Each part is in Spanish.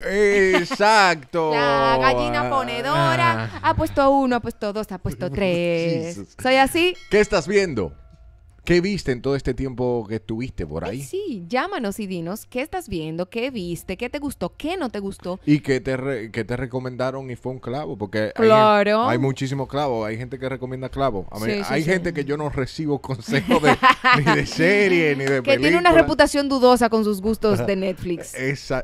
Exacto. La gallina ponedora. Ha puesto 1, ha puesto 2, ha puesto 3. Jesus. ¿Soy así? ¿Qué estás viendo? ¿Qué viste en todo este tiempo que estuviste por ahí? Ay, sí, llámanos y dinos qué estás viendo, qué viste, qué te gustó, qué no te gustó. Y qué te recomendaron y fue un clavo, porque claro. hay muchísimos clavos, hay gente que recomienda clavos. Hay gente que yo no recibo consejos ni de serie, ni de película. Que tiene una reputación dudosa con sus gustos de Netflix.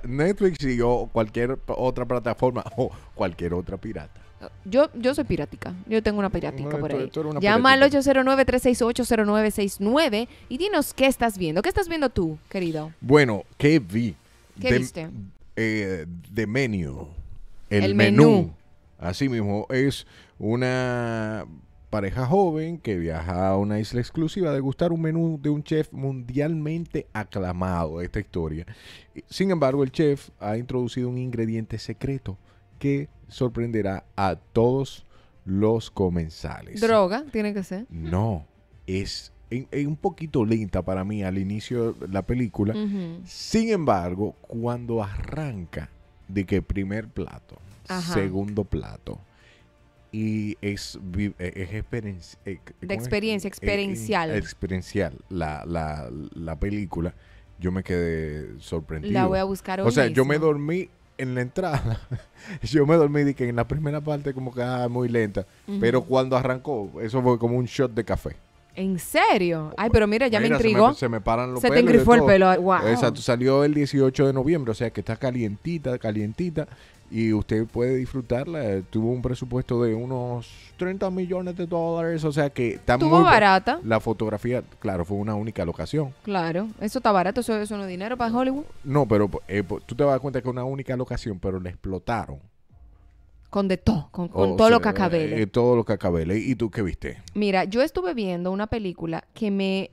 Netflix y yo, cualquier otra plataforma o cualquier otra pirata. Yo soy pirática. Yo tengo una pirática por ahí. Llama al 809-368-0969 y dinos qué estás viendo. ¿Qué estás viendo tú, querido? Bueno, ¿qué vi? ¿Qué viste? The Menu. El menú. Así mismo, es una pareja joven que viaja a una isla exclusiva a degustar un menú de un chef mundialmente aclamado. Esta historia. Sin embargo, el chef ha introducido un ingrediente secreto que sorprenderá a todos los comensales. ¿Droga? ¿Tiene que ser? No, es un poquito lenta para mí al inicio de la película. Sin embargo, cuando arranca de que primer plato, segundo plato, y es experiencial la película, yo me quedé sorprendido. La voy a buscar hoy. O sea, yo me dormí en la entrada. Yo me dormí de que en la primera parte como que muy lenta, pero cuando arrancó, eso fue como un shot de café. ¿En serio? Ay, pero mira, me intrigó. Se me paran los pelos. Se te engrifó el pelo. Wow. Exacto, salió el 18 de noviembre, o sea que está calientita, calientita, y usted puede disfrutarla. Tuvo un presupuesto de unos $30 millones, o sea que está muy barata. La fotografía, claro, fue una única locación. Claro, eso está barato, eso no es dinero para Hollywood. No, pero tú te vas a dar cuenta que es una única locación, pero la explotaron. Con de todo, con todos los cacabeles. Todos los cacabeles. ¿Y tú qué viste? Mira, yo estuve viendo una película que me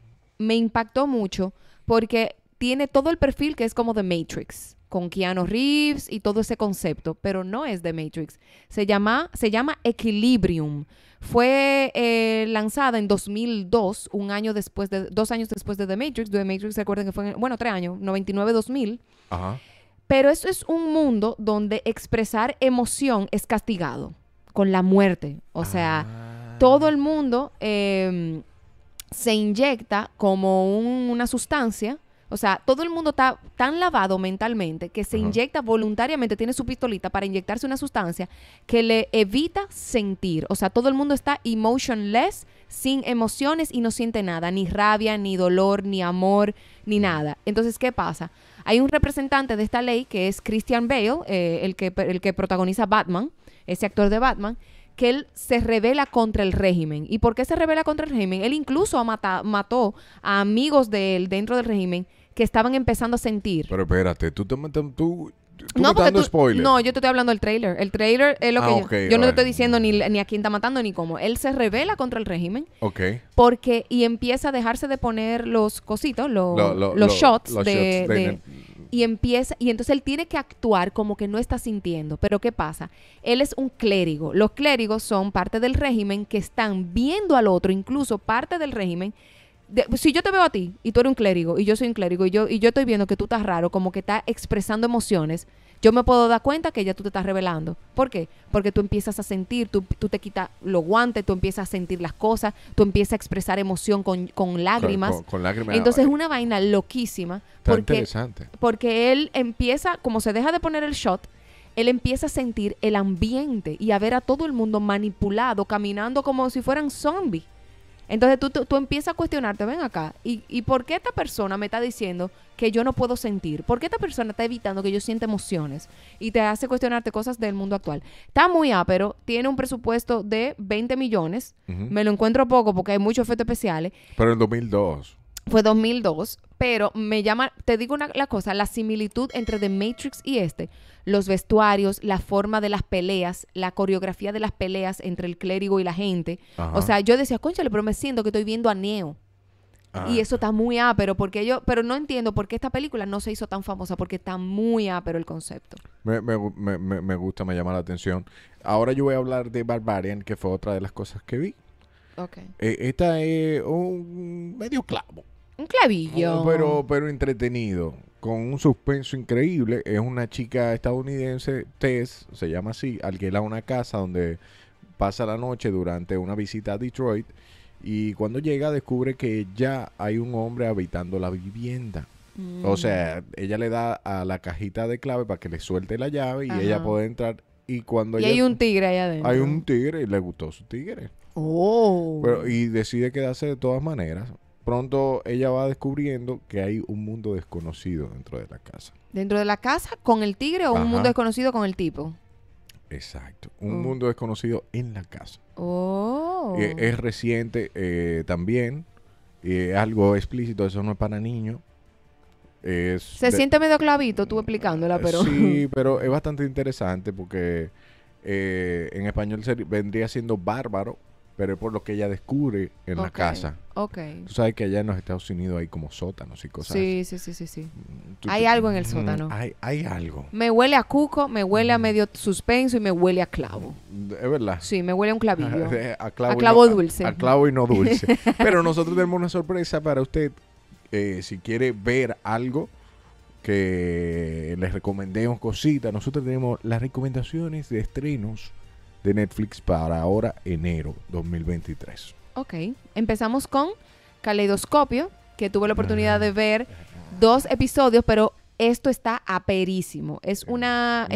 impactó mucho porque tiene todo el perfil que es como The Matrix, con Keanu Reeves y todo ese concepto, pero no es The Matrix. Se llama Equilibrium. Fue lanzada en 2002, dos años después de The Matrix. The Matrix, ¿se acuerdan que fue? Bueno, 3 años, 99-2000. Ajá. Pero eso es un mundo donde expresar emoción es castigado con la muerte. O sea, todo el mundo se inyecta como una sustancia. O sea, todo el mundo está tan lavado mentalmente que se inyecta voluntariamente, tiene su pistolita para inyectarse una sustancia que le evita sentir. O sea, todo el mundo está emotionless, sin emociones y no siente nada, ni rabia, ni dolor, ni amor, ni nada. Entonces, ¿qué pasa? Hay un representante de esta ley que es Christian Bale, el que protagoniza Batman, ese actor de Batman, que él se revela contra el régimen. ¿Y por qué se revela contra el régimen? Él incluso mató a amigos de él dentro del régimen que estaban empezando a sentir. Pero espérate, tú no, porque spoiler. No, yo te estoy hablando del trailer. El trailer es lo que yo no te estoy diciendo ni a quién está matando ni cómo. Él se revela contra el régimen. Ok. Porque empieza a dejarse de poner los cositos, los shots de y entonces él tiene que actuar como que no está sintiendo. Pero ¿qué pasa? Él es un clérigo. Los clérigos son parte del régimen que están viendo al otro, incluso parte del régimen. Si yo te veo a ti y tú eres un clérigo y yo soy un clérigo y yo estoy viendo que tú estás raro, como que estás expresando emociones, yo me puedo dar cuenta que ya tú te estás revelando. ¿Por qué? Porque tú empiezas a sentir, tú te quitas los guantes, tú empiezas a sentir las cosas, tú empiezas a expresar emoción con lágrimas. Con lágrimas. Entonces es una vaina loquísima. Interesante. Porque él empieza, como se deja de poner el shot, él empieza a sentir el ambiente y a ver a todo el mundo manipulado, caminando como si fueran zombies. Entonces tú empiezas a cuestionarte, ven acá, ¿y por qué esta persona me está diciendo que yo no puedo sentir? ¿Por qué esta persona está evitando que yo sienta emociones? Y te hace cuestionarte cosas del mundo actual. Está muy ápero, tiene un presupuesto de 20 millones. Me lo encuentro poco porque hay muchos efectos especiales. Pero en 2002. Fue 2002, pero me llama, te digo la cosa, la similitud entre The Matrix y los vestuarios, la forma de las peleas, la coreografía de las peleas entre el clérigo y la gente. O sea, yo decía, cónchale, pero me siento que estoy viendo a Neo. Y eso está muy ápero, porque pero no entiendo por qué esta película no se hizo tan famosa, porque está muy ápero el concepto. Me gusta, me llama la atención. Ahora yo voy a hablar de Barbarian, que fue otra de las cosas que vi. Esta es un medio clavo. Un clavillo. Pero entretenido, con un suspenso increíble. Es una chica estadounidense, Tess, se llama así, alquila una casa donde pasa la noche durante una visita a Detroit, y cuando llega descubre que ya hay un hombre habitando la vivienda. Mm. O sea, ella le da a la cajita de clave para que le suelte la llave y ella puede entrar. Y cuando y ella, hay un tigre allá adentro. Hay un tigre y le gustó su tigre. Oh. Pero, y decide quedarse de todas maneras. Pronto ella va descubriendo que hay un mundo desconocido dentro de la casa. ¿Dentro de la casa con el tigre o un mundo desconocido con el tipo? Exacto. Un mundo desconocido en la casa. Oh. Es reciente también. Algo explícito, eso no es para niños. Se siente medio clavito tú explicándola, pero... Sí, pero es bastante interesante porque en español vendría siendo bárbaro, pero es por lo que ella descubre en la casa. Ok. Tú sabes que allá en los Estados Unidos hay como sótanos y cosas así. Sí. Hay algo en el sótano. Hay algo. Me huele a cuco, me huele a medio suspenso y me huele a clavo. ¿Es verdad? Sí, me huele a un clavillo. A clavo dulce. A clavo y no dulce. Pero nosotros tenemos una sorpresa para usted. Si quiere ver algo que les recomendemos cositas, nosotros tenemos las recomendaciones de estrenos de Netflix para ahora enero 2023. Ok, empezamos con Caleidoscopio, que tuve la oportunidad de ver 2 episodios, pero esto está aperísimo. Es una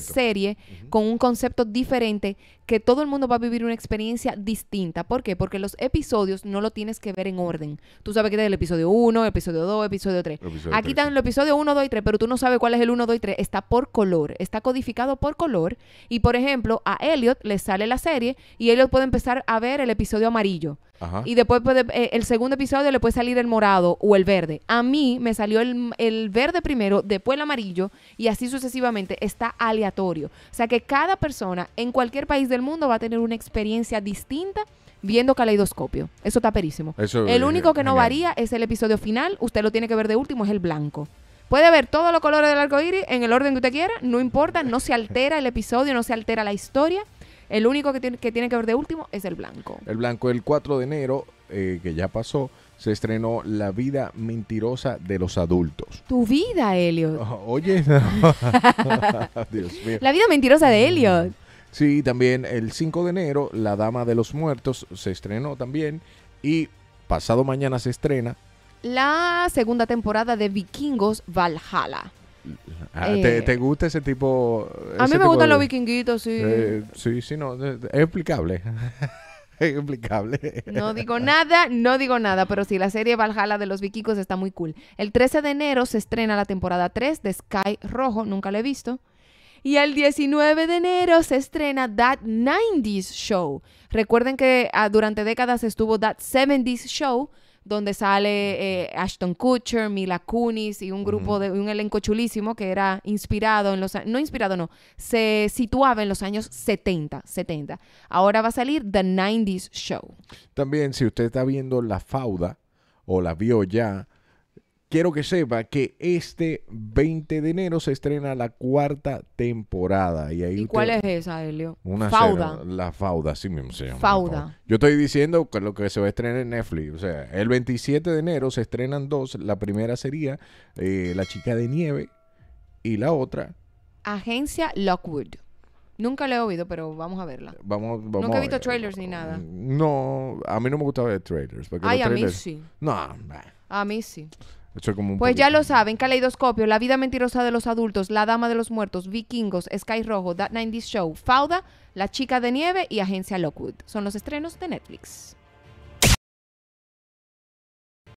serie con un concepto diferente que todo el mundo va a vivir una experiencia distinta. ¿Por qué? Porque los episodios no lo tienes que ver en orden. Tú sabes que es el episodio 1, episodio 2, episodio 3. Aquí están los episodios 1, 2 y 3, pero tú no sabes cuál es el 1, 2 y 3. Está por color, está codificado por color. Y, por ejemplo, a Elliot le sale la serie y Elliot puede empezar a ver el episodio amarillo. Ajá. Y después puede, el segundo episodio le puede salir el morado o el verde. A mí me salió el verde primero, después el amarillo y así sucesivamente. Está aleatorio. O sea que cada persona en cualquier país del mundo va a tener una experiencia distinta viendo Caleidoscopio. Eso está perísimo. El único que no varía es el episodio final. Usted lo tiene que ver de último, es el blanco. Puede ver todos los colores del arco iris en el orden que usted quiera, no importa, no se altera el episodio, no se altera la historia. El único que tiene que ver de último es el blanco. El blanco, el 4 de enero, que ya pasó, se estrenó La Vida Mentirosa de los Adultos. Tu vida, Elliot. Oye. Dios mío. La Vida Mentirosa de Elliot. Sí, también el 5 de enero, La Dama de los Muertos se estrenó también. Y pasado mañana se estrena la segunda temporada de Vikingos Valhalla. ¿Te gusta ese tipo? A mí me gustan los vikinguitos, sí. Sí, no, es explicable. Es explicable. No digo nada, pero sí, la serie Valhalla de los vikingos está muy cool. El 13 de enero se estrena la temporada 3 de Sky Rojo, nunca la he visto. Y el 19 de enero se estrena That 90s Show. Recuerden que durante décadas estuvo That 70s Show, donde sale Ashton Kutcher, Mila Kunis y un grupo de un elenco chulísimo que era inspirado en los... No inspirado, no. Se situaba en los años 70. Ahora va a salir The 90s Show. También, si usted está viendo la Fauda o la vio ya, quiero que sepa que este 20 de enero se estrena la 4ª temporada. ¿Y ahí cuál es esa, Elio? Una Fauda. La Fauda, así mismo se llama. Fauda. Yo estoy diciendo que lo que se va a estrenar en Netflix. O sea, el 27 de enero se estrenan 2. La primera sería La Chica de Nieve y la otra, Agencia Lockwood. Nunca la he oído, pero vamos a verla. Vamos Nunca he visto trailers ni nada. No, a mí no me gusta ver trailers. Ay, a mí sí. No, a mí sí. Como pues ya lo saben, Caleidoscopio, La Vida Mentirosa de los Adultos, La Dama de los Muertos, Vikingos, Sky Rojo, That 90s Show, Fauda, La Chica de Nieve y Agencia Lockwood. Son los estrenos de Netflix.